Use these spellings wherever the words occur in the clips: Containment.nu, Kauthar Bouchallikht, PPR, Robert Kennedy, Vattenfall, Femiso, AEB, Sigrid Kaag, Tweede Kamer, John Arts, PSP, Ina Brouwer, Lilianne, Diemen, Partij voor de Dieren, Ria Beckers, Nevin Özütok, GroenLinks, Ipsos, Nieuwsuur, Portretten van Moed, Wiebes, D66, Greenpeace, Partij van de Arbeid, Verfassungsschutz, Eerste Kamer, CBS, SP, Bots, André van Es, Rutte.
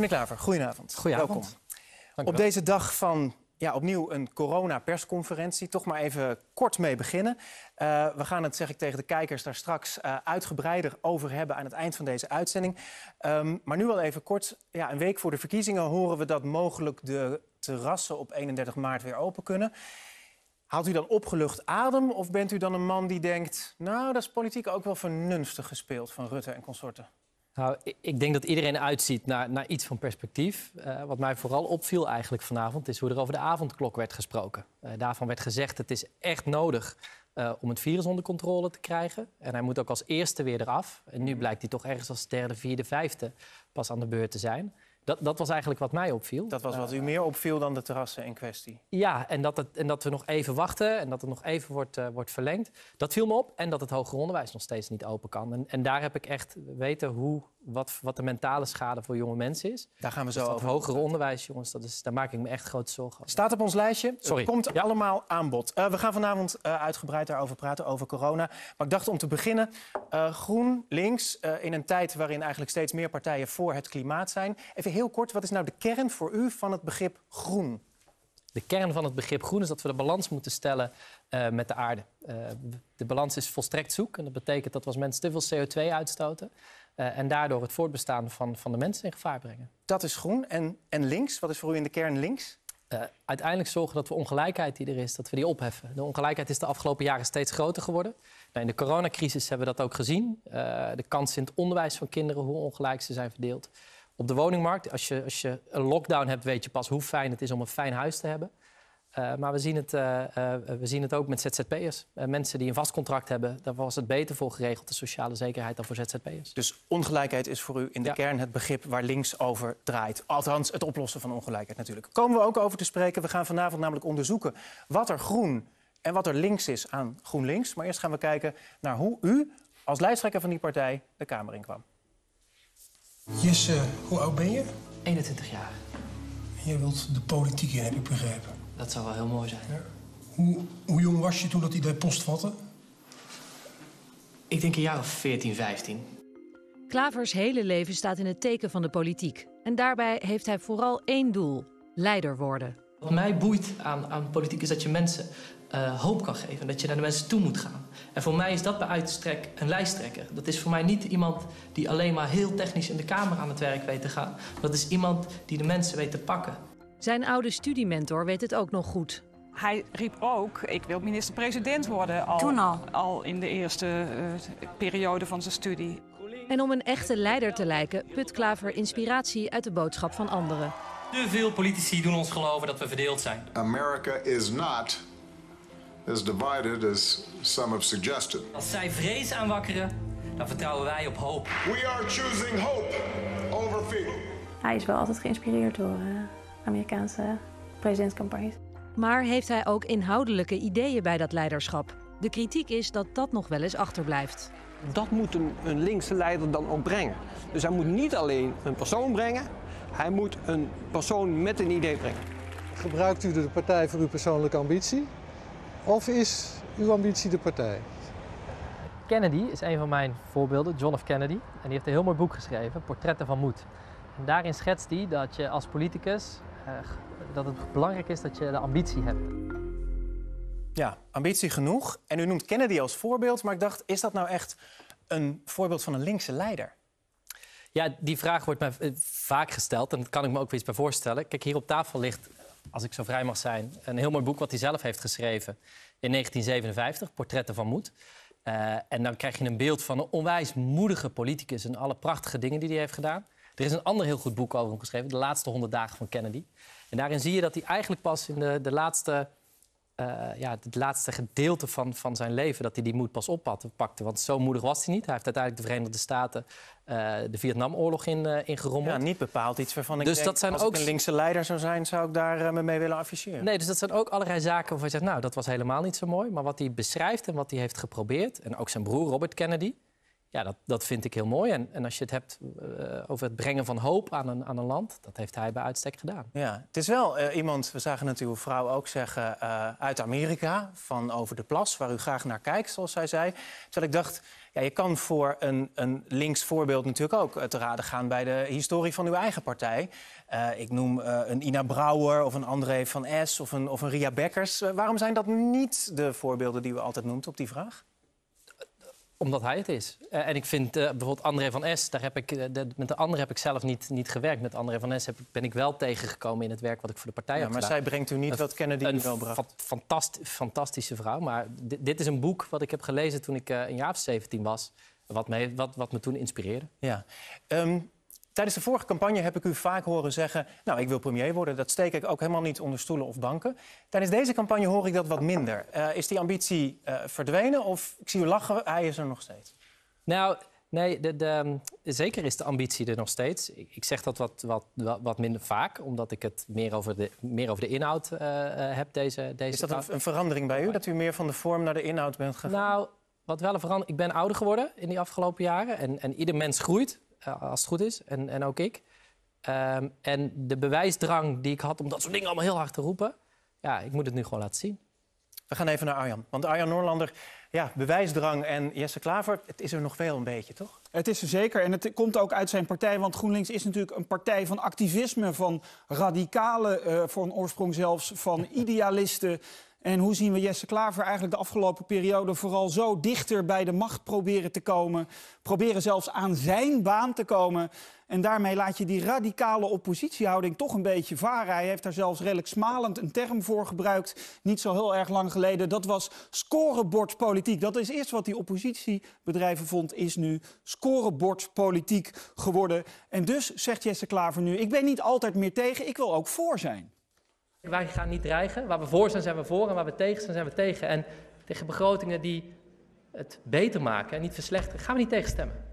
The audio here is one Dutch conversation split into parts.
Meneer Klaver, goedenavond. Goedenavond. Welkom. Dank u wel. Op deze dag van opnieuw een coronapersconferentie. Toch maar even kort mee beginnen. We gaan het, zeg ik tegen de kijkers, daar straks uitgebreider over hebben aan het eind van deze uitzending. Maar nu wel even kort. Ja, een week voor de verkiezingen horen we dat mogelijk de terrassen op 31 maart weer open kunnen. Haalt u dan opgelucht adem of bent u dan een man die denkt... nou, dat is politiek ook wel vernuftig gespeeld van Rutte en consorten? Nou, ik denk dat iedereen uitziet naar iets van perspectief. Wat mij vooral opviel eigenlijk vanavond is hoe er over de avondklok werd gesproken. Daarvan werd gezegd dat het echt nodig is om het virus onder controle te krijgen. En hij moet ook als eerste weer eraf. En nu blijkt hij toch ergens als derde, vierde, vijfde pas aan de beurt te zijn. Dat was eigenlijk wat mij opviel. Dat was wat u meer opviel dan de terrassen in kwestie? Ja, en dat we nog even wachten en dat het nog even wordt verlengd. Dat viel me op. En dat het hoger onderwijs nog steeds niet open kan. En daar heb ik echt weten wat de mentale schade voor jonge mensen is. Daar gaan we zo over. Hoger onderwijs, jongens, daar maak ik me echt grote zorgen over. Staat op ons lijstje. Sorry. Het komt allemaal aan bod. We gaan vanavond uitgebreid daarover praten, over corona. Maar ik dacht om te beginnen, GroenLinks, in een tijd waarin eigenlijk steeds meer partijen voor het klimaat zijn. Even heel kort, wat is nou de kern voor u van het begrip groen? De kern van het begrip groen is dat we de balans moeten stellen met de aarde. De balans is volstrekt zoek. En dat betekent dat we als mensen te veel CO2 uitstoten. En daardoor het voortbestaan van de mensen in gevaar brengen. Dat is groen. En links? Wat is voor u in de kern links? Uiteindelijk zorgen dat we ongelijkheid die er is, dat we die opheffen. De ongelijkheid is de afgelopen jaren steeds groter geworden. Nou, in de coronacrisis hebben we dat ook gezien. De kansen in het onderwijs van kinderen, hoe ongelijk ze zijn verdeeld. Op de woningmarkt, als je een lockdown hebt, weet je pas hoe fijn het is om een fijn huis te hebben. Maar we zien het ook met ZZP'ers. Mensen die een vast contract hebben, daar was het beter voor geregeld, de sociale zekerheid, dan voor ZZP'ers. Dus ongelijkheid is voor u in de kern het begrip waar links over draait. Althans, het oplossen van ongelijkheid natuurlijk. Komen we ook over te spreken. We gaan vanavond namelijk onderzoeken wat er groen en wat er links is aan GroenLinks. Maar eerst gaan we kijken naar hoe u als lijsttrekker van die partij de Kamer in kwam. Jesse, hoe oud ben je? 21 jaar. En je wilt de politiek in, heb ik begrepen. Dat zou wel heel mooi zijn. Ja. Hoe jong was je toen dat idee post vatte? Ik denk een jaar of 14, 15. Klavers hele leven staat in het teken van de politiek. En daarbij heeft hij vooral één doel: leider worden. Wat mij boeit aan politiek is dat je mensen hoop kan geven. Dat je naar de mensen toe moet gaan. En voor mij is dat bij uitstrek een lijsttrekker. Dat is voor mij niet iemand die alleen maar heel technisch in de Kamer aan het werk weet te gaan. Dat is iemand die de mensen weet te pakken. Zijn oude studiementor weet het ook nog goed. Hij riep ook, ik wil minister-president worden, al in de eerste periode van zijn studie. En om een echte leider te lijken, put Klaver inspiratie uit de boodschap van anderen. Te veel politici doen ons geloven dat we verdeeld zijn. America is not as divided as some have suggested. Als zij vrees aanwakkeren, dan vertrouwen wij op hoop. We are choosing hope over fear. Hij is wel altijd geïnspireerd door Amerikaanse presidentscampagnes. Maar heeft hij ook inhoudelijke ideeën bij dat leiderschap? De kritiek is dat dat nog wel eens achterblijft. Dat moet een linkse leider dan ook brengen. Dus hij moet niet alleen een persoon brengen, hij moet een persoon met een idee brengen. Gebruikt u de partij voor uw persoonlijke ambitie? Of is uw ambitie de partij? Kennedy is een van mijn voorbeelden, John F. Kennedy. En die heeft een heel mooi boek geschreven, Portretten van Moed. En daarin schetst hij dat je als politicus, dat het belangrijk is dat je de ambitie hebt. Ja, ambitie genoeg. En u noemt Kennedy als voorbeeld, maar ik dacht, is dat nou echt een voorbeeld van een linkse leider? Ja, die vraag wordt mij vaak gesteld en dat kan ik me ook weer eens bij voorstellen. Kijk, hier op tafel ligt, als ik zo vrij mag zijn, een heel mooi boek wat hij zelf heeft geschreven in 1957, Portretten van Moed. En dan krijg je een beeld van een onwijs moedige politicus en alle prachtige dingen die hij heeft gedaan. Er is een ander heel goed boek over hem geschreven, De laatste 100 dagen van Kennedy. En daarin zie je dat hij eigenlijk pas in het laatste gedeelte van zijn leven, dat hij die moed pas oppakte. Want zo moedig was hij niet. Hij heeft uiteindelijk de Verenigde Staten de Vietnamoorlog ingerommeld. Ja, niet bepaald iets waarvan ik dus denk, dat zijn als ook... ik een linkse leider zou zijn, zou ik daar me mee willen afficheren. Nee, dus dat zijn ook allerlei zaken waarvan je zegt, nou, dat was helemaal niet zo mooi. Maar wat hij beschrijft en wat hij heeft geprobeerd, en ook zijn broer Robert Kennedy, Ja, dat vind ik heel mooi. En als je het hebt over het brengen van hoop aan een land... dat heeft hij bij uitstek gedaan. Ja, het is wel iemand, we zagen het uw vrouw ook zeggen... uit Amerika, van over de plas, waar u graag naar kijkt, zoals zij zei. Terwijl ik dacht, ja, je kan voor een links voorbeeld natuurlijk ook... te raden gaan bij de historie van uw eigen partij. Ik noem een Ina Brouwer of een André van Es of een Ria Beckers. Waarom zijn dat niet de voorbeelden die u altijd noemt op die vraag? Omdat hij het is. En ik vind bijvoorbeeld André van Es... Met de andere heb ik zelf niet gewerkt. Met André van Es ben ik wel tegengekomen in het werk wat ik voor de partij heb gedaan. Maar zij brengt u niet wat Kennedy wel bracht. Een fantastische vrouw. Maar dit is een boek wat ik heb gelezen toen ik een jaar of 17 was. Wat me toen inspireerde. Ja. Tijdens de vorige campagne heb ik u vaak horen zeggen... nou, ik wil premier worden. Dat steek ik ook helemaal niet onder stoelen of banken. Tijdens deze campagne hoor ik dat wat minder. Is die ambitie verdwenen of, ik zie u lachen, hij is er nog steeds? Nou, nee, zeker is de ambitie er nog steeds. Ik zeg dat wat minder vaak, omdat ik het meer over de inhoud heb. Deze is dat een verandering bij u, dat u meer van de vorm naar de inhoud bent gegaan? Nou, wat wel een verandering... Ik ben ouder geworden in die afgelopen jaren en ieder mens groeit... als het goed is, en ook ik. En de bewijsdrang die ik had om dat soort dingen allemaal heel hard te roepen... ja, ik moet het nu gewoon laten zien. We gaan even naar Arjan. Want Arjan Noorlander, ja, bewijsdrang en Jesse Klaver... het is er nog wel een beetje, toch? Het is er zeker. En het komt ook uit zijn partij. Want GroenLinks is natuurlijk een partij van activisme... van radicalen, van oorsprong zelfs, van idealisten... En hoe zien we Jesse Klaver eigenlijk de afgelopen periode... vooral zo dichter bij de macht proberen te komen. Proberen zelfs aan zijn baan te komen. En daarmee laat je die radicale oppositiehouding toch een beetje varen. Hij heeft daar zelfs redelijk smalend een term voor gebruikt. Niet zo heel erg lang geleden. Dat was scorebordpolitiek. Dat is eerst wat die oppositiebedrijven vond, is nu scorebordpolitiek geworden. En dus zegt Jesse Klaver nu, ik ben niet altijd meer tegen, ik wil ook voor zijn. Wij gaan niet dreigen. Waar we voor zijn, zijn we voor. En waar we tegen zijn, tegen. En tegen begrotingen die het beter maken en niet verslechteren, gaan we niet tegenstemmen.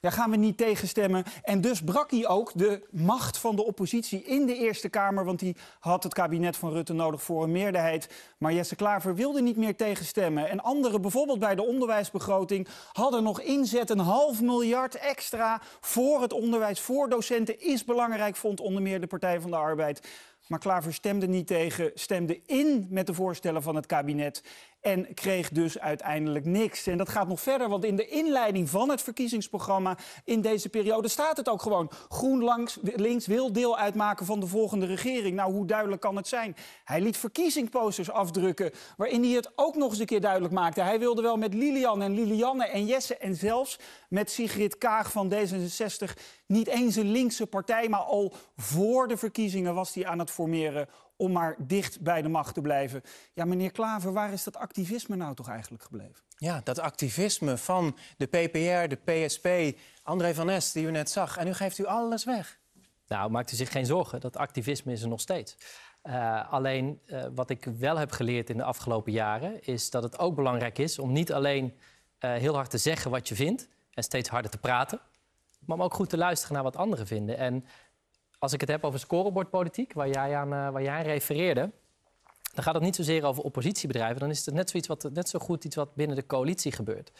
Daar gaan we niet tegenstemmen. En dus brak hij ook de macht van de oppositie in de Eerste Kamer. Want die had het kabinet van Rutte nodig voor een meerderheid. Maar Jesse Klaver wilde niet meer tegenstemmen. En anderen, bijvoorbeeld bij de onderwijsbegroting... hadden nog inzet $1,5 miljard extra voor het onderwijs. Voor docenten is belangrijk, vond onder meer de Partij van de Arbeid... Maar Klaver stemde niet tegen, stemde in met de voorstellen van het kabinet... en kreeg dus uiteindelijk niks. En dat gaat nog verder, want in de inleiding van het verkiezingsprogramma... in deze periode staat het ook gewoon. GroenLinks wil deel uitmaken van de volgende regering. Nou, hoe duidelijk kan het zijn? Hij liet verkiezingsposters afdrukken... waarin hij het ook nog eens een keer duidelijk maakte. Hij wilde wel met Lilian en Lilianne en Jesse... en zelfs met Sigrid Kaag van D66... niet eens een linkse partij, maar al voor de verkiezingen was hij aan het formeren... om maar dicht bij de macht te blijven. Ja, meneer Klaver, waar is dat activisme nou toch eigenlijk gebleven? Ja, dat activisme van de PPR, de PSP, André van Es, die u net zag. En nu geeft u alles weg. Nou, maakt u zich geen zorgen. Dat activisme is er nog steeds. Alleen, wat ik wel heb geleerd in de afgelopen jaren... is dat het ook belangrijk is om niet alleen heel hard te zeggen wat je vindt... en steeds harder te praten, maar om ook goed te luisteren naar wat anderen vinden. En als ik het heb over scorebordpolitiek, waar jij aan refereerde... dan gaat het niet zozeer over oppositiebedrijven. Dan is het net zo goed iets wat binnen de coalitie gebeurt.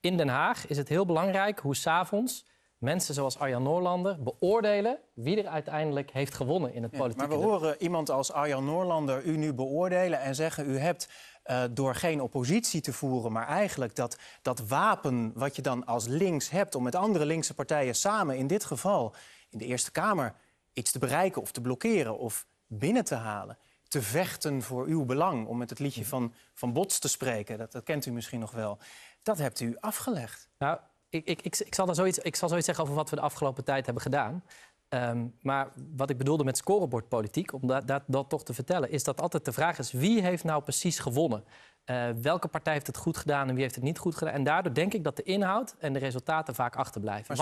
In Den Haag is het heel belangrijk hoe 's avonds mensen zoals Arjan Noorlander... beoordelen wie er uiteindelijk heeft gewonnen in het politieke debat. Maar we horen iemand als Arjan Noorlander u nu beoordelen en zeggen... u hebt door geen oppositie te voeren, maar eigenlijk dat wapen... wat je dan als links hebt om met andere linkse partijen samen... in dit geval in de Eerste Kamer... iets te bereiken of te blokkeren of binnen te halen. Te vechten voor uw belang, om met het liedje van Bots te spreken. Dat kent u misschien nog wel. Dat hebt u afgelegd. Nou, ik zal zoiets zeggen over wat we de afgelopen tijd hebben gedaan. Maar wat ik bedoelde met scorebordpolitiek, om dat toch te vertellen... is dat altijd de vraag is, wie heeft nou precies gewonnen? Welke partij heeft het goed gedaan en wie heeft het niet goed gedaan? En daardoor denk ik dat de inhoud en de resultaten vaak achterblijven.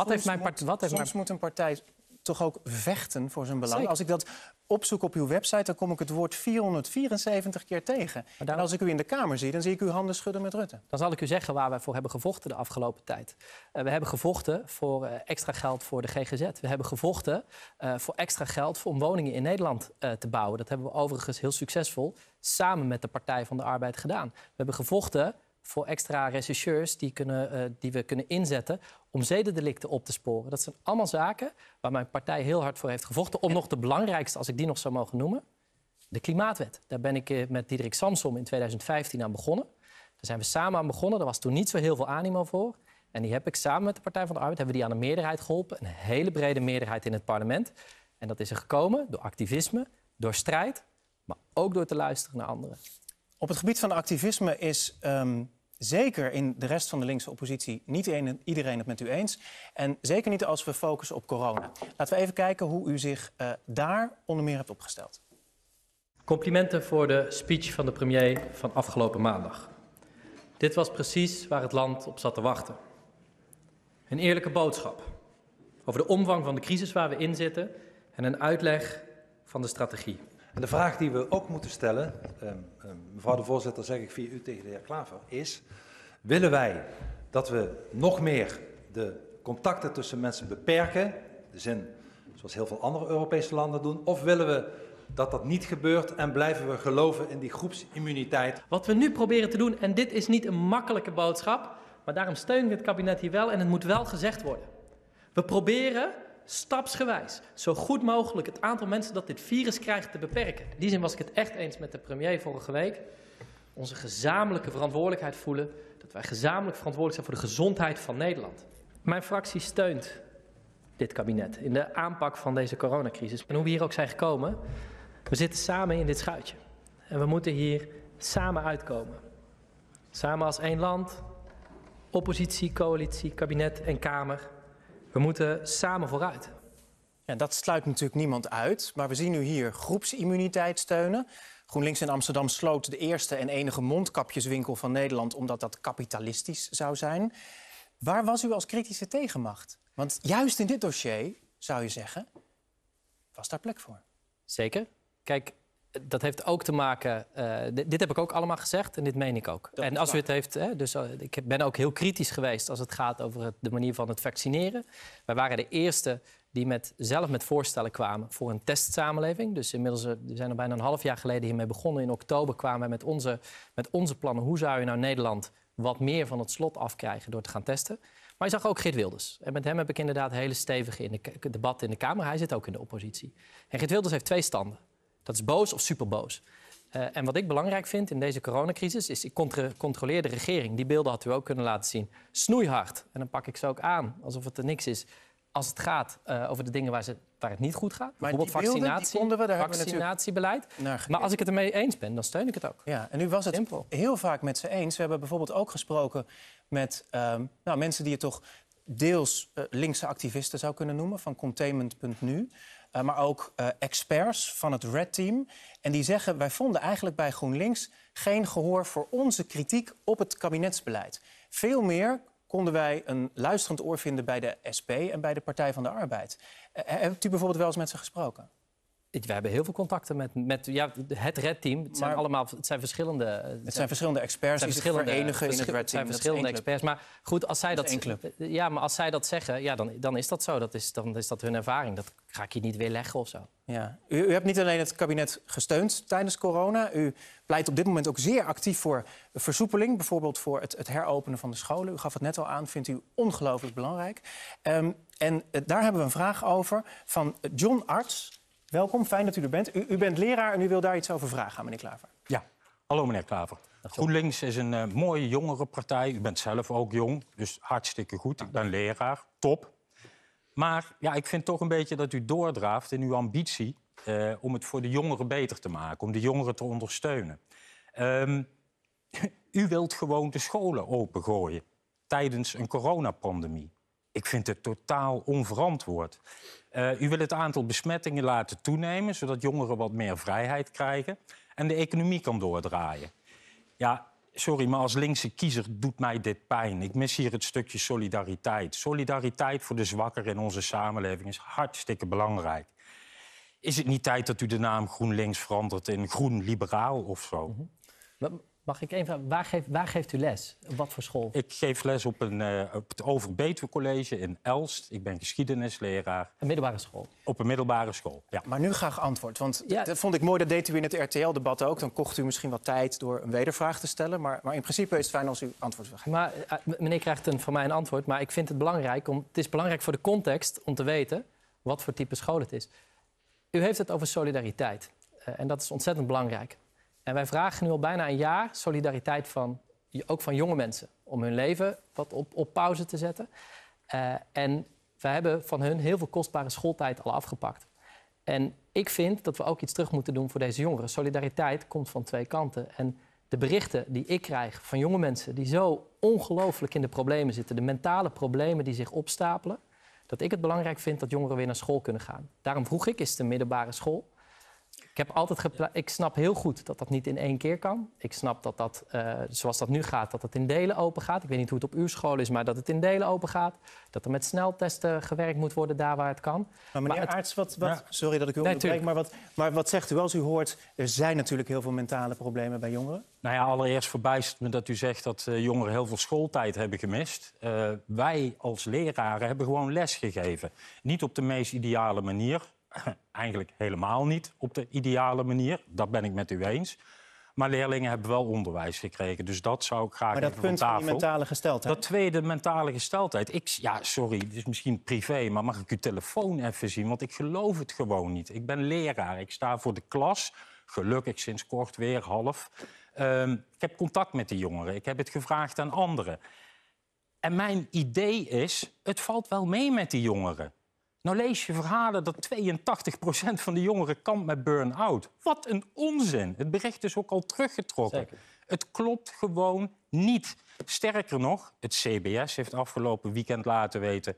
Soms moet een partij... toch ook vechten voor zijn belang. Zeker. Als ik dat opzoek op uw website, dan kom ik het woord 474 keer tegen. En als ik u in de Kamer zie, dan zie ik uw handen schudden met Rutte. Dan zal ik u zeggen waar wij voor hebben gevochten de afgelopen tijd. We hebben gevochten voor extra geld voor de GGZ. We hebben gevochten voor extra geld om woningen in Nederland te bouwen. Dat hebben we overigens heel succesvol samen met de Partij van de Arbeid gedaan. We hebben gevochten voor extra rechercheurs die we kunnen inzetten om zedendelicten op te sporen. Dat zijn allemaal zaken waar mijn partij heel hard voor heeft gevochten. Om nog de belangrijkste, als ik die nog zou mogen noemen, de klimaatwet. Daar ben ik met Diederik Samsom in 2015 aan begonnen. Daar zijn we samen aan begonnen. Daar was toen niet zo heel veel animo voor. En die heb ik samen met de Partij van de Arbeid hebben we die aan de meerderheid geholpen. Een hele brede meerderheid in het parlement. En dat is er gekomen door activisme, door strijd, maar ook door te luisteren naar anderen. Op het gebied van activisme is zeker in de rest van de linkse oppositie niet iedereen het met u eens. En zeker niet als we focussen op corona. Laten we even kijken hoe u zich daar onder meer hebt opgesteld. Complimenten voor de speech van de premier van afgelopen maandag. Dit was precies waar het land op zat te wachten. Een eerlijke boodschap over de omvang van de crisis waar we in zitten en een uitleg van de strategie. En de vraag die we ook moeten stellen, mevrouw de voorzitter, zeg ik via u tegen de heer Klaver, is: willen wij dat we nog meer de contacten tussen mensen beperken, in de zin zoals heel veel andere Europese landen doen, of willen we dat dat niet gebeurt en blijven we geloven in die groepsimmuniteit? Wat we nu proberen te doen, en dit is niet een makkelijke boodschap, maar daarom steun ik het kabinet hier wel en het moet wel gezegd worden. We proberen stapsgewijs zo goed mogelijk het aantal mensen dat dit virus krijgt te beperken. In die zin was ik het echt eens met de premier vorige week. Onze gezamenlijke verantwoordelijkheid voelen, dat wij gezamenlijk verantwoordelijk zijn voor de gezondheid van Nederland. Mijn fractie steunt dit kabinet in de aanpak van deze coronacrisis. En hoe we hier ook zijn gekomen, we zitten samen in dit schuitje. En we moeten hier samen uitkomen. Samen als één land, oppositie, coalitie, kabinet en Kamer. We moeten samen vooruit. Ja, dat sluit natuurlijk niemand uit, maar we zien nu hier groepsimmuniteit steunen. GroenLinks in Amsterdam sloot de eerste en enige mondkapjeswinkel van Nederland omdat dat kapitalistisch zou zijn. Waar was u als kritische tegenmacht? Want juist in dit dossier, zou je zeggen, was daar plek voor. Zeker. Kijk, dat heeft ook te maken... Dit heb ik ook allemaal gezegd en dit meen ik ook. Dat en als u het heeft... ik ben ook heel kritisch geweest als het gaat over de manier van het vaccineren. Wij waren de eerste die zelf met voorstellen kwamen voor een testsamenleving. Dus inmiddels, we zijn er bijna een half jaar geleden hiermee begonnen. In oktober kwamen wij met onze plannen. Hoe zou je nou Nederland wat meer van het slot afkrijgen door te gaan testen? Maar je zag ook Geert Wilders. En met hem heb ik inderdaad hele stevige debatten in de Kamer. Hij zit ook in de oppositie. En Geert Wilders heeft twee standen. Dat is boos of superboos. En wat ik belangrijk vind in deze coronacrisis is: ik controleer de regering. Die beelden had u ook kunnen laten zien. Snoeihard. En dan pak ik ze ook aan, alsof het er niks is. Als het gaat over de dingen waar het niet goed gaat. Maar bijvoorbeeld die vaccinatie, vaccinatiebeleid. Maar als ik het ermee eens ben, dan steun ik het ook. Ja, en u was het heel vaak met ze eens. We hebben bijvoorbeeld ook gesproken met mensen die je toch deels linkse activisten zou kunnen noemen, van Containment.nu. Maar ook experts van het Red Team. En die zeggen, wij vonden eigenlijk bij GroenLinks geen gehoor voor onze kritiek op het kabinetsbeleid. Veel meer konden wij een luisterend oor vinden bij de SP en bij de Partij van de Arbeid. Hebt u bijvoorbeeld wel eens met ze gesproken? We hebben heel veel contacten met het Red Team. Het zijn verschillende experts die zich verenigen in het Red Team. Het zijn verschillende experts. Maar goed, als zij dat zeggen, ja, dan is dat zo. Dan is dat hun ervaring. Dat ga ik hier niet weer leggen of zo. Ja. U hebt niet alleen het kabinet gesteund tijdens corona. U pleit op dit moment ook zeer actief voor versoepeling. Bijvoorbeeld voor het heropenen van de scholen. U gaf het net al aan, vindt u ongelooflijk belangrijk. En daar hebben we een vraag over van John Arts. Welkom, fijn dat u er bent. U bent leraar en u wil daar iets over vragen aan meneer Klaver. Ja, hallo meneer Klaver. GroenLinks is een mooie jongere partij. U bent zelf ook jong, dus hartstikke goed. Ik ben leraar, top. Maar ja, ik vind toch een beetje dat u doordraaft in uw ambitie om het voor de jongeren beter te maken, om de jongeren te ondersteunen. U wilt gewoon de scholen opengooien tijdens een coronapandemie. Ik vind het totaal onverantwoord. U wil het aantal besmettingen laten toenemen, zodat jongeren wat meer vrijheid krijgen en de economie kan doordraaien. Ja, sorry, maar als linkse kiezer doet mij dit pijn. Ik mis hier het stukje solidariteit. Solidariteit voor de zwakkeren in onze samenleving is hartstikke belangrijk. Is het niet tijd dat u de naam GroenLinks verandert in Groen Liberaal of zo? Mm-hmm. Mag ik even, waar geeft u les? Op wat voor school? Ik geef les op het Overbetuwe College in Elst. Ik ben geschiedenisleraar. Een middelbare school? Op een middelbare school, ja. Maar nu graag antwoord, want ja, dat vond ik mooi. Dat deed u in het RTL-debat ook. Dan kocht u misschien wat tijd door een wedervraag te stellen. Maar in principe is het fijn als u antwoord wil geven. Maar meneer krijgt van mij een antwoord. Maar ik vind het belangrijk, het is belangrijk voor de context om te weten wat voor type school het is. U heeft het over solidariteit. En dat is ontzettend belangrijk. En wij vragen nu al bijna een jaar solidariteit ook van jonge mensen. Om hun leven wat op pauze te zetten. En we hebben van hun heel veel kostbare schooltijd al afgepakt. En ik vind dat we ook iets terug moeten doen voor deze jongeren. Solidariteit komt van twee kanten. En de berichten die ik krijg van jonge mensen die zo ongelooflijk in de problemen zitten. De mentale problemen die zich opstapelen. Dat ik het belangrijk vind dat jongeren weer naar school kunnen gaan. Daarom vroeg ik, is het een middelbare school? Ik snap heel goed dat dat niet in één keer kan. Ik snap dat dat, zoals dat nu gaat, dat het in delen open gaat. Ik weet niet hoe het op uw school is, maar dat het in delen open gaat. Dat er met sneltesten gewerkt moet worden daar waar het kan. Maar meneer Aerts, sorry dat ik u onderbreek, maar wat zegt u als u hoort... er zijn natuurlijk heel veel mentale problemen bij jongeren? Nou ja, allereerst verbijst het me dat u zegt dat jongeren heel veel schooltijd hebben gemist. Wij als leraren hebben gewoon les gegeven. Niet op de meest ideale manier... Eigenlijk helemaal niet op de ideale manier. Dat ben ik met u eens. Maar leerlingen hebben wel onderwijs gekregen. Dus dat zou ik graag even van tafel. Maar dat punt van die mentale gesteldheid? Dat tweede, mentale gesteldheid. Sorry, het is misschien privé, maar mag ik uw telefoon even zien? Want ik geloof het gewoon niet. Ik ben leraar. Ik sta voor de klas. Gelukkig sinds kort weer, half. Ik heb contact met de jongeren. Ik heb het gevraagd aan anderen. En mijn idee is, het valt wel mee met die jongeren. Nou lees je verhalen dat 82% van de jongeren kampt met burn-out. Wat een onzin. Het bericht is ook al teruggetrokken. Zeker. Het klopt gewoon niet. Sterker nog, het CBS heeft afgelopen weekend laten weten...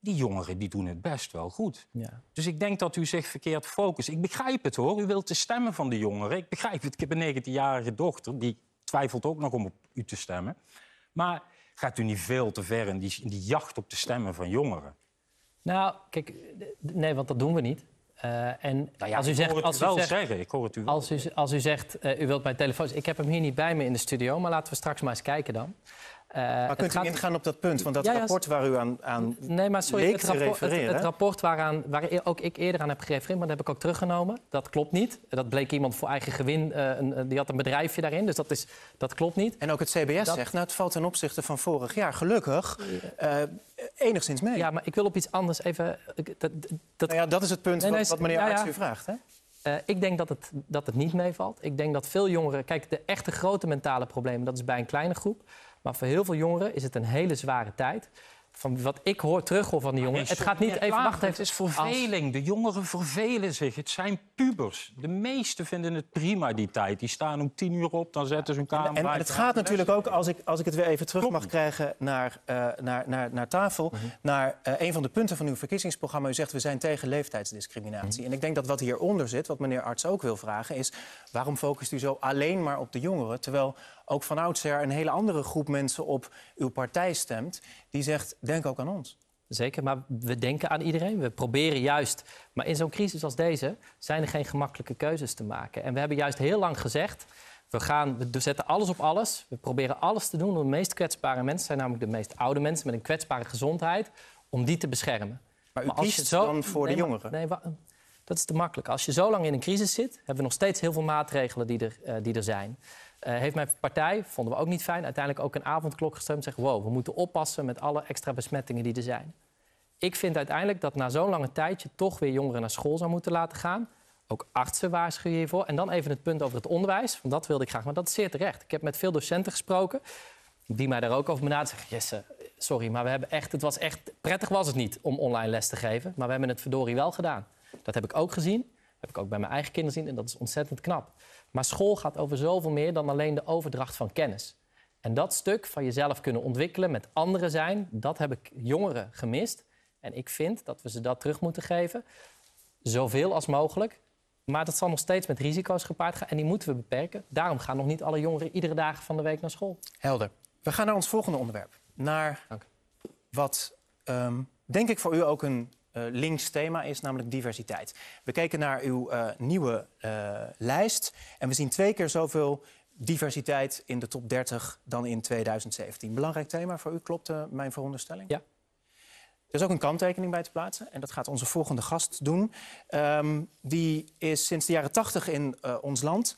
die jongeren die doen het best wel goed. Ja. Dus ik denk dat u zich verkeerd focust. Ik begrijp het, hoor. U wilt de stemmen van de jongeren. Ik begrijp het. Ik heb een 19-jarige dochter. Die twijfelt ook nog om op u te stemmen. Maar gaat u niet veel te ver in die jacht op de stemmen van jongeren? Nou, kijk, nee, want dat doen we niet. Ik hoor het u wel zeggen. Als u zegt, u wilt mijn telefoon... Ik heb hem hier niet bij me in de studio, maar laten we straks maar eens kijken dan. Maar kunt u ingaan op dat punt? Want dat rapport waar u aan nee, maar sorry, leek te refereren... Het rapport waar ook ik eerder aan heb gerefereerd, maar dat heb ik ook teruggenomen. Dat klopt niet. Dat bleek iemand voor eigen gewin, die had een bedrijfje daarin. Dus dat klopt niet. En ook het CBS zegt, het valt ten opzichte van vorig jaar gelukkig... enigszins mee. Ja, maar ik wil op iets anders even... dat is het punt wat meneer Aerts u vraagt, hè? Ik denk dat het niet meevalt. Ik denk dat veel jongeren... Kijk, de echte grote mentale problemen, dat is bij een kleine groep. Maar voor heel veel jongeren is het een hele zware tijd. Van wat ik terughoor van die jongeren... het gaat niet even... Wacht even. Het is verveling. De jongeren vervelen zich. Het zijn pubers. De meesten vinden het prima, die tijd. Die staan om 10 uur op, dan zetten ze hun camera... En het gaat natuurlijk ook, als ik het weer even terug mag krijgen naar tafel... naar een van de punten van uw verkiezingsprogramma. U zegt, we zijn tegen leeftijdsdiscriminatie. En ik denk dat wat hieronder zit, wat meneer Aerts ook wil vragen... is, waarom focust u zo alleen maar op de jongeren... terwijl ook van oudsher een hele andere groep mensen op uw partij stemt... die zegt, denk ook aan ons. Zeker, maar we denken aan iedereen. We proberen juist. Maar in zo'n crisis als deze zijn er geen gemakkelijke keuzes te maken. En we hebben juist heel lang gezegd... we zetten alles op alles. We proberen alles te doen om de meest kwetsbare mensen... zijn namelijk de meest oude mensen met een kwetsbare gezondheid... om die te beschermen. Maar u kiest dan voor de jongeren? Nee, dat is te makkelijk. Als je zo lang in een crisis zit... hebben we nog steeds heel veel maatregelen die er zijn... heeft mijn partij, vonden we ook niet fijn, uiteindelijk ook een avondklok gestemd... zeggen, wow, we moeten oppassen met alle extra besmettingen die er zijn. Ik vind uiteindelijk dat na zo'n lange tijd... je toch weer jongeren naar school zou moeten laten gaan. Ook artsen waarschuwen hiervoor. En dan even het punt over het onderwijs, want dat wilde ik graag. Maar dat is zeer terecht. Ik heb met veel docenten gesproken... die mij daar ook over benaderd zeggen... Jesse, sorry, maar we hebben prettig was het niet om online les te geven... maar we hebben het verdorie wel gedaan. Dat heb ik ook gezien. Dat heb ik ook bij mijn eigen kinderen gezien. En dat is ontzettend knap. Maar school gaat over zoveel meer dan alleen de overdracht van kennis. En dat stuk van jezelf kunnen ontwikkelen, met anderen zijn... dat heb ik jongeren gemist. En ik vind dat we ze dat terug moeten geven. Zoveel als mogelijk. Maar dat zal nog steeds met risico's gepaard gaan. En die moeten we beperken. Daarom gaan nog niet alle jongeren iedere dag van de week naar school. Helder. We gaan naar ons volgende onderwerp. Naar wat, denk ik, voor u ook een... links thema is, namelijk diversiteit. We keken naar uw nieuwe lijst en we zien 2 keer zoveel diversiteit in de top 30 dan in 2017. Belangrijk thema voor u, klopt mijn veronderstelling? Ja. Er is ook een kanttekening bij te plaatsen en dat gaat onze volgende gast doen. Die is sinds de jaren 80 in ons land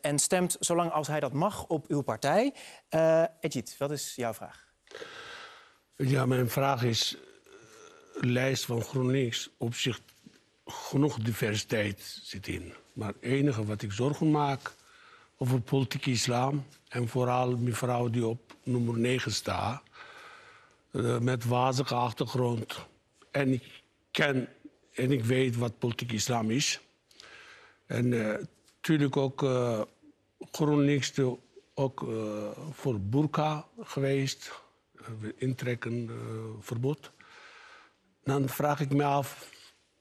en stemt, zolang als hij dat mag, op uw partij. Ejit, wat is jouw vraag? Ja, mijn vraag is, lijst van GroenLinks op zich genoeg diversiteit zit in. Maar het enige wat ik zorgen maak over politieke islam en vooral mevrouw die op nummer 9 staat, met wazige achtergrond. En ik weet wat politiek islam is. En natuurlijk ook GroenLinks ook voor burka geweest. Intrekken verbod. Dan vraag ik me af,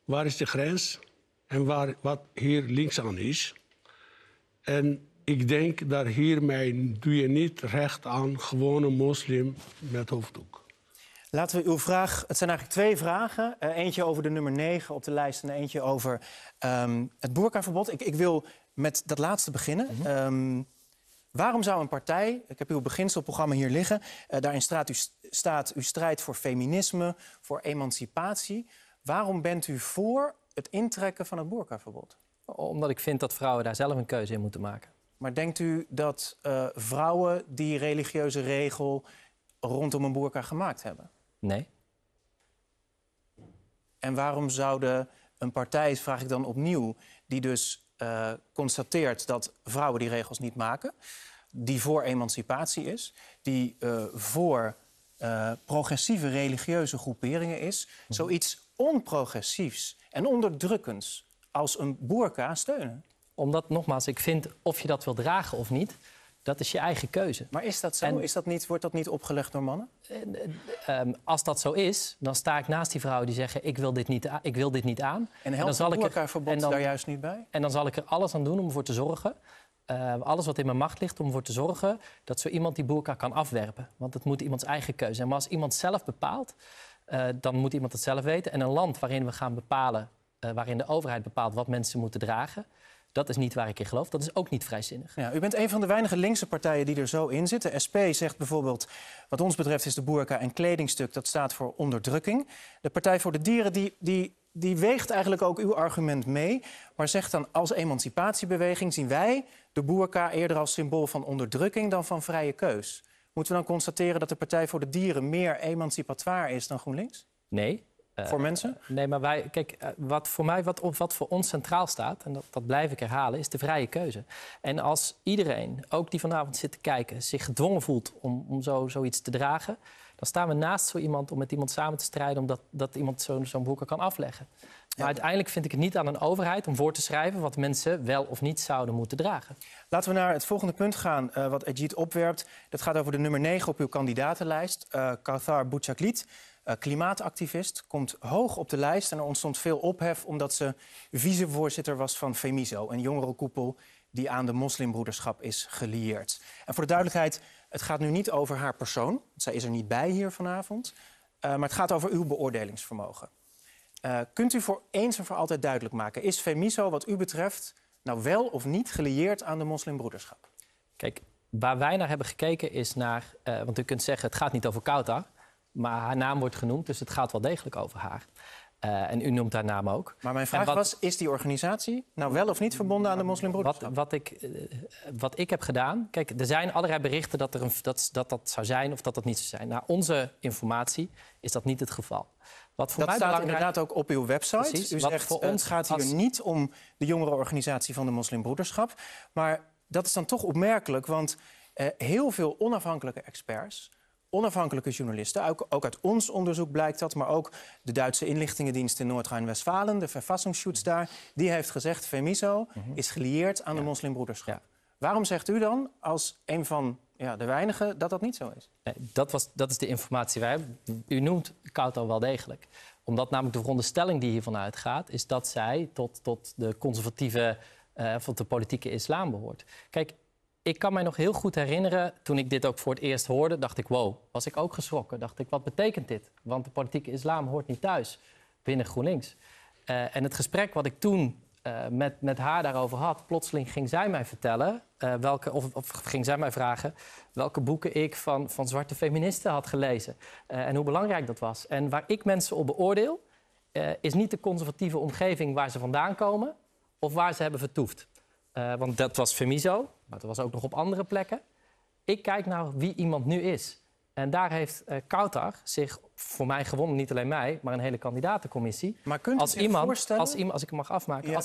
waar is de grens? En wat hier links aan is. En ik denk dat hiermee doe je niet recht aan gewone moslim met hoofddoek. Laten we uw vraag... Het zijn eigenlijk twee vragen. Eentje over de nummer 9 op de lijst en eentje over het boerkaverbod. Ik wil met dat laatste beginnen. Waarom zou een partij... Ik heb uw beginselprogramma hier liggen. Daarin staat u strijdt voor feminisme, voor emancipatie. Waarom bent u voor het intrekken van het boerkaverbod? Omdat ik vind dat vrouwen daar zelf een keuze in moeten maken. Maar denkt u dat vrouwen die religieuze regel rondom een boerka gemaakt hebben? Nee. En waarom zouden een partij, vraag ik dan opnieuw, die dus constateert dat vrouwen die regels niet maken, die voor emancipatie is, die voor progressieve religieuze groeperingen is, zoiets onprogressiefs en onderdrukkends als een boerka steunen? Omdat, nogmaals, ik vind of je dat wil dragen of niet, dat is je eigen keuze. Maar is dat zo? En wordt dat niet opgelegd door mannen? Als dat zo is, dan sta ik naast die vrouwen die zeggen ik wil dit niet aan. En helpt het boerkaverbod daar juist niet bij? En dan zal ik er alles aan doen om ervoor te zorgen, alles wat in mijn macht ligt, om ervoor te zorgen dat zo iemand die boerka kan afwerpen. Want het moet iemands eigen keuze zijn. Maar als iemand zelf bepaalt, dan moet iemand het zelf weten. En een land waarin we gaan bepalen, waarin de overheid bepaalt wat mensen moeten dragen, dat is niet waar ik in geloof. Dat is ook niet vrijzinnig. Ja, u bent een van de weinige linkse partijen die er zo in zitten. De SP zegt bijvoorbeeld, wat ons betreft is de boerka een kledingstuk, dat staat voor onderdrukking. De Partij voor de Dieren die weegt eigenlijk ook uw argument mee, maar zegt dan, als emancipatiebeweging zien wij de boerka eerder als symbool van onderdrukking dan van vrije keus. Moeten we dan constateren dat de Partij voor de Dieren meer emancipatoire is dan GroenLinks? Nee. Voor mensen? Nee, maar wij, kijk, wat voor ons centraal staat, en dat blijf ik herhalen, is de vrije keuze. En als iedereen, ook die vanavond zit te kijken, zich gedwongen voelt om zoiets te dragen, dan staan we naast zo iemand om met iemand samen te strijden, omdat iemand zo'n boerka kan afleggen. Maar ja, uiteindelijk vind ik het niet aan een overheid om voor te schrijven wat mensen wel of niet zouden moeten dragen. Laten we naar het volgende punt gaan, wat Ejit opwerpt. Dat gaat over de nummer 9 op uw kandidatenlijst, Kauthar Bouchallikht. Klimaatactivist, komt hoog op de lijst en er ontstond veel ophef omdat ze vicevoorzitter was van Femiso, een jongerenkoepel die aan de moslimbroederschap is gelieerd. En voor de duidelijkheid, het gaat nu niet over haar persoon, want zij is er niet bij hier vanavond, maar het gaat over uw beoordelingsvermogen. Kunt u voor eens en voor altijd duidelijk maken, is Femiso wat u betreft nou wel of niet gelieerd aan de moslimbroederschap? Kijk, waar wij naar hebben gekeken is naar, want u kunt zeggen het gaat niet over Kauthar, maar haar naam wordt genoemd, dus het gaat wel degelijk over haar. En u noemt haar naam ook. Maar mijn vraag was, is die organisatie nou wel of niet verbonden aan de moslimbroederschap? Wat ik heb gedaan... Kijk, er zijn allerlei berichten dat dat zou zijn of dat dat niet zou zijn. Naar onze informatie is dat niet het geval. Wat voor dat mij staat belangrijk, inderdaad ook op uw website. Precies, u zegt, voor ons gaat hier niet om de jongerenorganisatie van de moslimbroederschap. Maar dat is dan toch opmerkelijk, want heel veel onafhankelijke experts, onafhankelijke journalisten, ook uit ons onderzoek blijkt dat, maar ook de Duitse inlichtingendienst in Noord-Rijn-Westfalen, de Verfassungsschutz daar, die heeft gezegd, Femiso is gelieerd aan de moslimbroederschap. Ja. Waarom zegt u dan, als een van de weinigen, dat dat niet zo is? Nee, dat is de informatie wij hebben. U noemt Kauthar wel degelijk. Omdat namelijk de veronderstelling die hiervan uitgaat, is dat zij tot de conservatieve, tot de politieke islam behoort. Kijk, ik kan mij nog heel goed herinneren, toen ik dit ook voor het eerst hoorde, dacht ik, wow, was ik ook geschrokken. Dacht ik, wat betekent dit? Want de politieke islam hoort niet thuis binnen GroenLinks. En het gesprek wat ik toen met haar daarover had, plotseling ging zij mij vertellen... ging zij mij vragen welke boeken ik van zwarte feministen had gelezen. En hoe belangrijk dat was. En waar ik mensen op beoordeel... is niet de conservatieve omgeving waar ze vandaan komen... of waar ze hebben vertoefd. Want dat was Femiso, maar dat was ook nog op andere plekken. Ik kijk naar wie iemand nu is. En daar heeft Kauthar zich voor mij gewonnen, niet alleen mij... maar een hele kandidatencommissie. Maar kunt u als ik hem mag afmaken... Ja,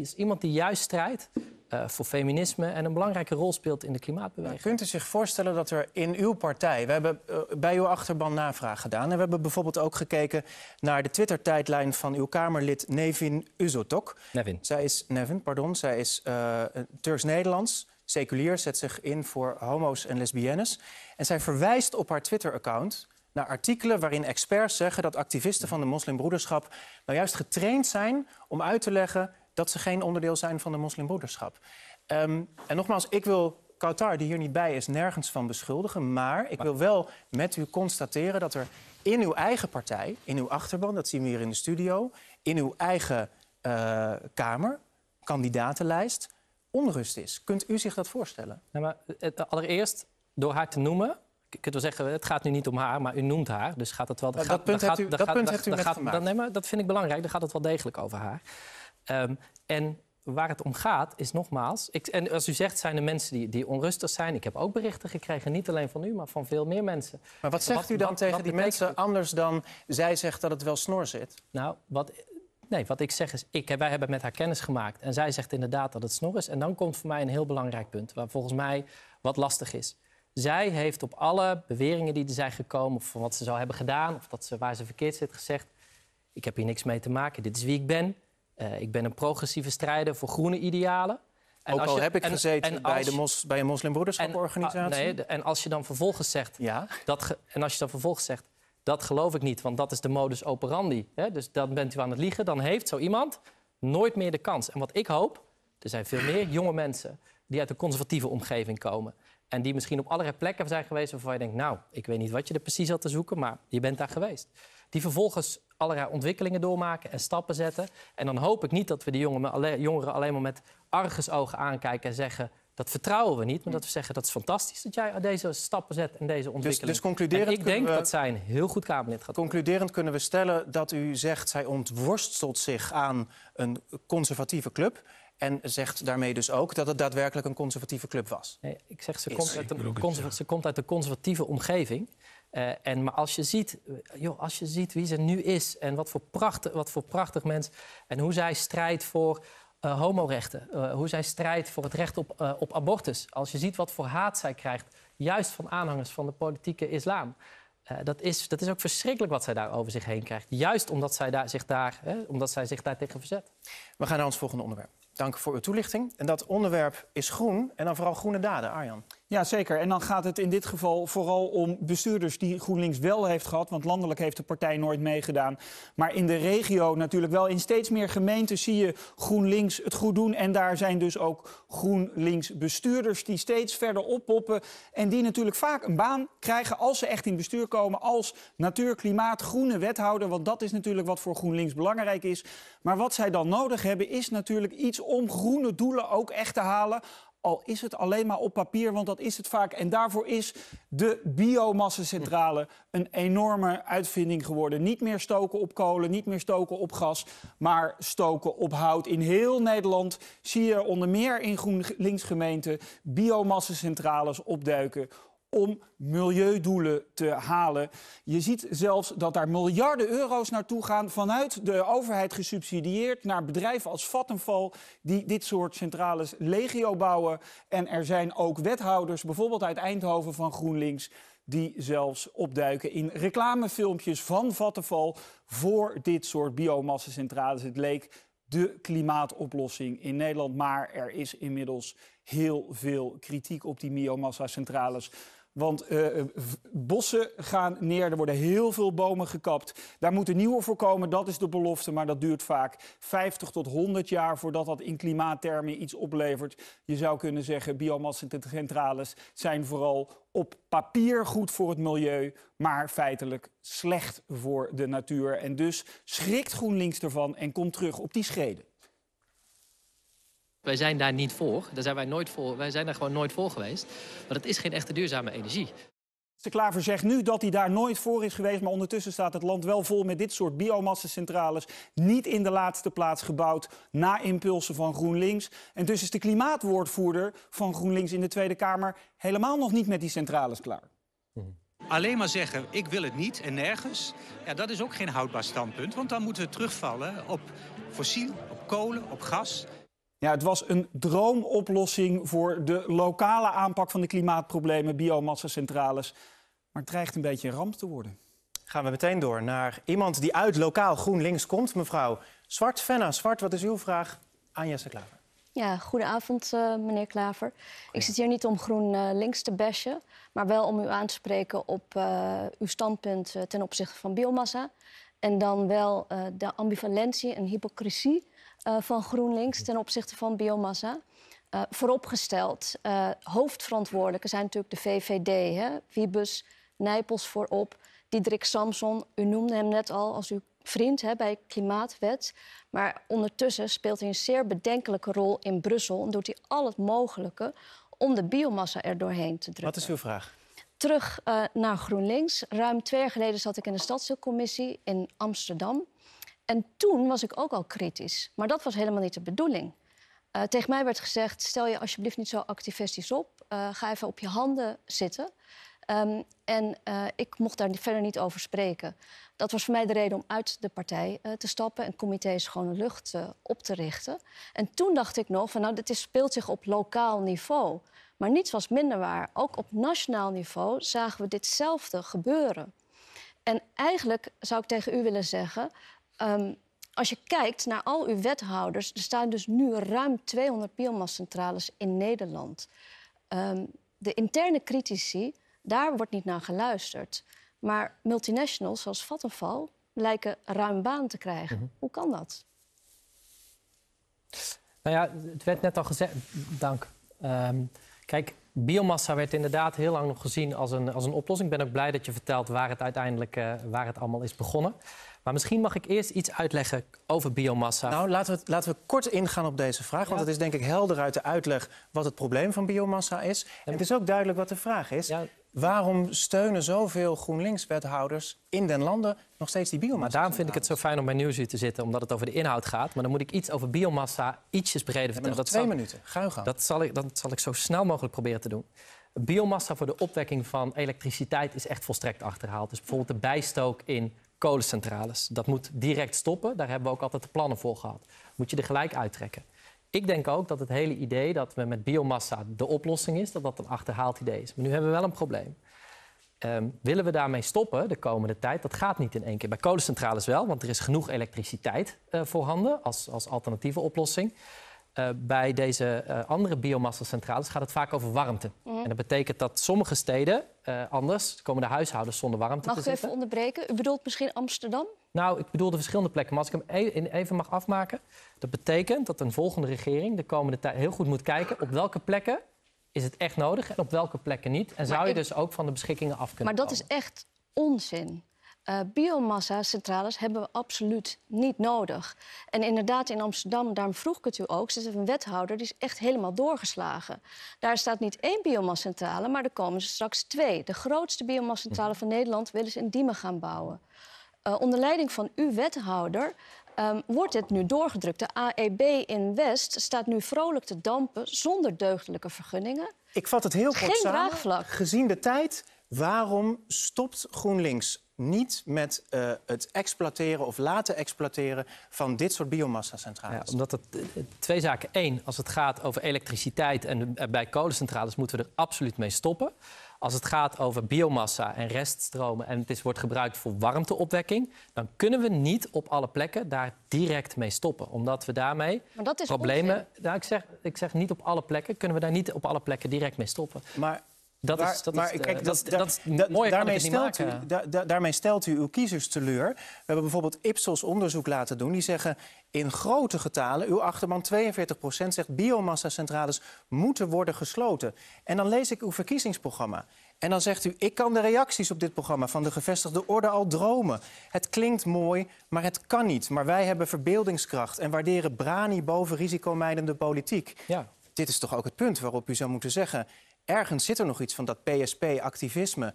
als iemand die juist strijdt voor feminisme... en een belangrijke rol speelt in de klimaatbeweging. Maar kunt u zich voorstellen dat er in uw partij... we hebben bij uw achterban navraag gedaan... en we hebben bijvoorbeeld ook gekeken naar de Twitter-tijdlijn... van uw Kamerlid Nevin Özütok. Zij is Turks-Nederlands... seculier, zet zich in voor homo's en lesbiennes. En zij verwijst op haar Twitter-account naar artikelen waarin experts zeggen... dat activisten van de moslimbroederschap nou juist getraind zijn... om uit te leggen dat ze geen onderdeel zijn van de moslimbroederschap. En nogmaals, ik wil Kauthar, die hier niet bij is, nergens van beschuldigen... maar ik wil wel met u constateren dat er in uw eigen partij... in uw achterban, dat zien we hier in de studio... in uw eigen kamer, kandidatenlijst... onrust is. Kunt u zich dat voorstellen? Nou, maar allereerst, door haar te noemen... kunt wel zeggen, het gaat nu niet om haar, maar u noemt haar. Dus gaat het wel... Dat punt heeft u net gemaakt. Nee, maar dat vind ik belangrijk. Dan gaat het wel degelijk over haar. En waar het om gaat, is nogmaals... En als u zegt, zijn er mensen die onrustig zijn. Ik heb ook berichten gekregen, niet alleen van u, maar van veel meer mensen. Maar wat zegt u dan tegen die mensen anders dan zij zegt dat het wel snor zit? Nou, wat ik zeg is, wij hebben met haar kennis gemaakt... en zij zegt inderdaad dat het snor is. En dan komt voor mij een heel belangrijk punt... waar volgens mij wat lastig is. Zij heeft op alle beweringen die er zijn gekomen... of van wat ze zou hebben gedaan, of waar ze verkeerd zit, gezegd... ik heb hier niks mee te maken, dit is wie ik ben. Ik ben een progressieve strijder voor groene idealen. En ook heb ik gezeten bij een moslimbroederschaporganisatie. En als je dan vervolgens zegt... Ja. Dat geloof ik niet, want dat is de modus operandi. Hè? Dus dan bent u aan het liegen. Dan heeft zo iemand nooit meer de kans. En wat ik hoop, er zijn veel meer jonge mensen... die uit een conservatieve omgeving komen. En die misschien op allerlei plekken zijn geweest... waarvan je denkt, nou, ik weet niet wat je er precies had te zoeken... maar je bent daar geweest. Die vervolgens allerlei ontwikkelingen doormaken en stappen zetten. En dan hoop ik niet dat we die jongeren alleen maar met argusogen aankijken... en zeggen, dat vertrouwen we niet. Maar dat we zeggen, dat is fantastisch dat jij deze stappen zet en deze ontwikkeling. Dus concluderend en ik denk dat zij een heel goed Kamerlid gaat. Concluderend kunnen we stellen dat u zegt... zij ontworstelt zich aan een conservatieve club... en zegt daarmee dus ook dat het daadwerkelijk een conservatieve club was. Nee, ik zeg, ze komt uit de conservatieve omgeving. Maar als je ziet wie ze nu is... en wat voor prachtig mens... en hoe zij strijdt voor... homorechten, hoe zij strijdt voor het recht op abortus. Als je ziet wat voor haat zij krijgt, juist van aanhangers van de politieke islam. Dat is ook verschrikkelijk wat zij daar over zich heen krijgt. Juist omdat zij zich daar tegen verzet. We gaan naar ons volgende onderwerp. Dank voor uw toelichting. En dat onderwerp is groen en dan vooral groene daden. Arjan. Ja, zeker. En dan gaat het in dit geval vooral om bestuurders die GroenLinks wel heeft gehad. Want landelijk heeft de partij nooit meegedaan. Maar in de regio natuurlijk wel. In steeds meer gemeenten zie je GroenLinks het goed doen. En daar zijn dus ook GroenLinks bestuurders die steeds verder oppoppen. En die natuurlijk vaak een baan krijgen als ze echt in bestuur komen. Als natuur, klimaat, groene wethouder. Want dat is natuurlijk wat voor GroenLinks belangrijk is. Maar wat zij dan nodig hebben is natuurlijk iets om groene doelen ook echt te halen. Al is het alleen maar op papier, want dat is het vaak. En daarvoor is de biomassacentrale een enorme uitvinding geworden. Niet meer stoken op kolen, niet meer stoken op gas, maar stoken op hout. In heel Nederland zie je onder meer in GroenLinks-gemeenten biomassacentrales opduiken om milieudoelen te halen. Je ziet zelfs dat daar miljarden euro's naartoe gaan... vanuit de overheid gesubsidieerd naar bedrijven als Vattenfall... die dit soort centrales legio bouwen. En er zijn ook wethouders, bijvoorbeeld uit Eindhoven van GroenLinks... die zelfs opduiken in reclamefilmpjes van Vattenfall... voor dit soort biomassacentrales. Het leek de klimaatoplossing in Nederland. Maar er is inmiddels heel veel kritiek op die biomassacentrales... Want bossen gaan neer, er worden heel veel bomen gekapt. Daar moeten nieuwe voor komen, dat is de belofte. Maar dat duurt vaak 50 tot 100 jaar voordat dat in klimaattermen iets oplevert. Je zou kunnen zeggen, biomassacentrales zijn vooral op papier goed voor het milieu... maar feitelijk slecht voor de natuur. En dus schrikt GroenLinks ervan en komt terug op die schreden. Wij zijn daar niet voor. Daar zijn wij nooit voor. Wij zijn daar gewoon nooit voor geweest. Maar dat is geen echte duurzame energie. Jesse Klaver zegt nu dat hij daar nooit voor is geweest, maar ondertussen staat het land wel vol met dit soort biomassacentrales. Niet in de laatste plaats gebouwd na impulsen van GroenLinks. En dus is de klimaatwoordvoerder van GroenLinks in de Tweede Kamer helemaal nog niet met die centrales klaar. Alleen maar zeggen, ik wil het niet en nergens, ja, dat is ook geen houdbaar standpunt. Want dan moeten we terugvallen op fossiel, op kolen, op gas. Ja, het was een droomoplossing voor de lokale aanpak van de klimaatproblemen, biomassacentrales. Maar het dreigt een beetje een ramp te worden. Gaan we meteen door naar iemand die uit lokaal GroenLinks komt. Mevrouw Zwart-Fenna. Zwart, wat is uw vraag aan Jesse Klaver? Ja, goedenavond, meneer Klaver. Ik zit hier niet om GroenLinks te bashen, maar wel om u aan te spreken op uw standpunt ten opzichte van biomassa. En dan wel de ambivalentie en hypocrisie van GroenLinks ten opzichte van biomassa. Vooropgesteld, hoofdverantwoordelijken zijn natuurlijk de VVD. Hè? Wiebes, Nijpels voorop, Diederik Samsom. U noemde hem net al als uw vriend hè, bij Klimaatwet. Maar ondertussen speelt hij een zeer bedenkelijke rol in Brussel. En doet hij al het mogelijke om de biomassa er doorheen te drukken. Wat is uw vraag? Terug naar GroenLinks. Ruim 2 jaar geleden zat ik in de stadsdeelcommissie in Amsterdam. En toen was ik ook al kritisch. Maar dat was helemaal niet de bedoeling. Tegen mij werd gezegd, stel je alsjeblieft niet zo activistisch op. Ga even op je handen zitten. Ik mocht daar verder niet over spreken. Dat was voor mij de reden om uit de partij te stappen en comité Schone Lucht op te richten. En toen dacht ik nog, van, nou, dit speelt zich op lokaal niveau. Maar niets was minder waar. Ook op nationaal niveau zagen we ditzelfde gebeuren. En eigenlijk zou ik tegen u willen zeggen, als je kijkt naar al uw wethouders, er staan dus nu ruim 200 biomassacentrales in Nederland. De interne critici, daar wordt niet naar geluisterd. Maar multinationals zoals Vattenfall lijken ruim baan te krijgen. Hoe kan dat? Nou ja, het werd net al gezegd. Dank. Kijk, biomassa werd inderdaad heel lang nog gezien als een oplossing. Ik ben ook blij dat je vertelt waar het uiteindelijk allemaal is begonnen. Maar misschien mag ik eerst iets uitleggen over biomassa. Nou, laten we kort ingaan op deze vraag. Ja. Want het is denk ik helder uit de uitleg wat het probleem van biomassa is. En het is ook duidelijk wat de vraag is. Ja. Waarom steunen zoveel GroenLinks-wethouders in den landen nog steeds die biomassa? Maar daarom vind ik het zo fijn om bij Nieuwsuur te zitten, omdat het over de inhoud gaat. Maar dan moet ik iets over biomassa ietsjes breder vertellen. Dat 2 minuten. Ga je gang. Dat zal ik zo snel mogelijk proberen te doen. Biomassa voor de opwekking van elektriciteit is echt volstrekt achterhaald. Dus bijvoorbeeld de bijstook in kolencentrales. Dat moet direct stoppen. Daar hebben we ook altijd de plannen voor gehad. Moet je er gelijk uittrekken. Ik denk ook dat het hele idee dat we met biomassa de oplossing is, dat dat een achterhaald idee is. Maar nu hebben we wel een probleem. Willen we daarmee stoppen de komende tijd? Dat gaat niet in één keer. Bij kolencentrales wel, want er is genoeg elektriciteit voorhanden als alternatieve oplossing. Bij deze andere biomassacentrales gaat het vaak over warmte. En dat betekent dat sommige steden anders komen de huishoudens zonder warmte te zitten. Mag ik u even onderbreken? U bedoelt misschien Amsterdam? Nou, ik bedoel de verschillende plekken. Maar als ik hem even mag afmaken, dat betekent dat een volgende regering de komende tijd heel goed moet kijken op welke plekken is het echt nodig en op welke plekken niet. En zou je dus ook van de beschikkingen af kunnen komen. Maar dat is echt onzin. Biomassa-centrales hebben we absoluut niet nodig. En inderdaad, in Amsterdam, daarom vroeg ik het u ook, zit een wethouder die is echt helemaal doorgeslagen. Daar staat niet 1 biomassa-centrale, maar er komen ze straks 2. De grootste biomassa-centrale van Nederland willen ze in Diemen gaan bouwen. Onder leiding van uw wethouder wordt dit nu doorgedrukt. De AEB in West staat nu vrolijk te dampen zonder deugdelijke vergunningen. Ik vat het heel kort samen. Geen draagvlak. Gezien de tijd, waarom stopt GroenLinks niet met het exploiteren of laten exploiteren van dit soort biomassa-centrales? Ja, omdat het 2 zaken. 1, als het gaat over elektriciteit en bij kolencentrales moeten we er absoluut mee stoppen. Als het gaat over biomassa en reststromen en het wordt gebruikt voor warmteopwekking, dan kunnen we niet op alle plekken daar direct mee stoppen. Omdat we daarmee problemen. Nou, ik zeg niet op alle plekken, kunnen we daar niet op alle plekken direct mee stoppen. Maar daarmee stelt u uw kiezers teleur. We hebben bijvoorbeeld Ipsos onderzoek laten doen. Die zeggen in grote getalen, uw achterban 42% zegt biomassa-centrales moeten worden gesloten. En dan lees ik uw verkiezingsprogramma. En dan zegt u, ik kan de reacties op dit programma van de gevestigde orde al dromen. Het klinkt mooi, maar het kan niet. Maar wij hebben verbeeldingskracht en waarderen brani boven risicomijdende politiek. Ja. Dit is toch ook het punt waarop u zou moeten zeggen... ergens zit er nog iets van dat PSP-activisme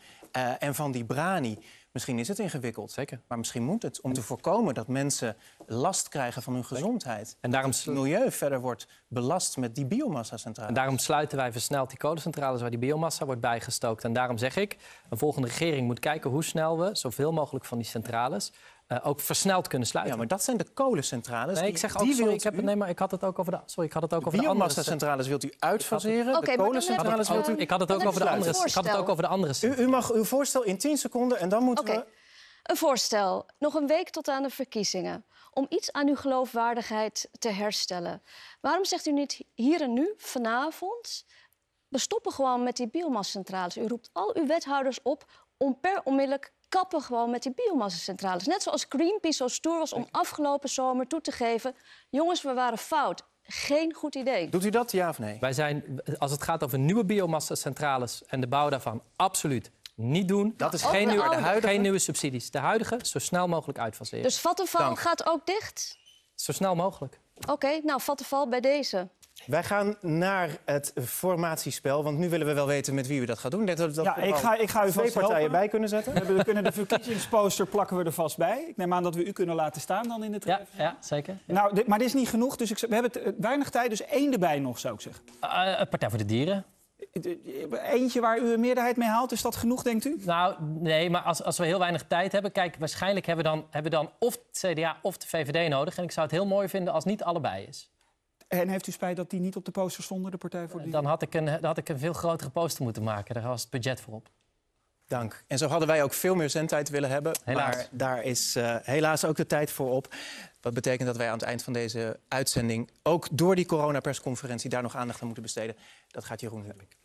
en van die brani. Misschien is het ingewikkeld, zeker. Maar misschien moet het om te voorkomen dat mensen last krijgen van hun gezondheid. En daarom het milieu verder wordt belast met die biomassa-centrales. En daarom sluiten wij versneld die kolencentrales waar die biomassa wordt bijgestookt. En daarom zeg ik, een volgende regering moet kijken hoe snel we zoveel mogelijk van die centrales... ook versneld kunnen sluiten. Ja, maar dat zijn de kolencentrales. Nee, ik zeg ook, sorry, ik had het ook over de biomassa-centrales wilt u uitfaseren. Okay, de kolencentrales wilt u... Ik had het ook over de andere centrales. U mag uw voorstel in 10 seconden en dan moeten we... Een voorstel. Nog een week tot aan de verkiezingen. Om iets aan uw geloofwaardigheid te herstellen. Waarom zegt u niet hier en nu, vanavond... we stoppen gewoon met die biomassa-centrales. U roept al uw wethouders op om per onmiddellijk... kappen gewoon met die biomassa-centrales. Net zoals Greenpeace zo stoer was om afgelopen zomer toe te geven... jongens, we waren fout. Geen goed idee. Doet u dat, ja of nee? Wij zijn, als het gaat over nieuwe biomassa-centrales en de bouw daarvan... absoluut niet doen. Dat is geen nieuwe subsidies. De huidige zo snel mogelijk uitfaseren. Dus Vattenfall gaat ook dicht? Zo snel mogelijk. Oké, nou Vattenfall bij deze... Wij gaan naar het formatiespel, want nu willen we wel weten met wie u dat gaat doen. Ik ga u vast partijen bij kunnen zetten. We kunnen de verkiezingsposter plakken we er vast bij. Ik neem aan dat we u kunnen laten staan dan in de trein. Ja, zeker. Ja. Nou, maar dit is niet genoeg, dus we hebben weinig tijd, dus 1 erbij nog, zou ik zeggen. Partij voor de Dieren. Eentje waar u een meerderheid mee haalt, is dat genoeg, denkt u? Nou, nee, maar als we heel weinig tijd hebben... kijk, waarschijnlijk hebben we dan of het CDA of de VVD nodig. En ik zou het heel mooi vinden als niet allebei is. En heeft u spijt dat die niet op de poster stonden, de Partij voor de Dieren? Dan had ik een veel grotere poster moeten maken. Daar was het budget voor op. Dank. En zo hadden wij ook veel meer zendtijd willen hebben. Helaas. Maar daar is helaas ook de tijd voor op. Wat betekent dat wij aan het eind van deze uitzending... ook door die coronapersconferentie daar nog aandacht aan moeten besteden. Dat gaat Jeroen Hubbink.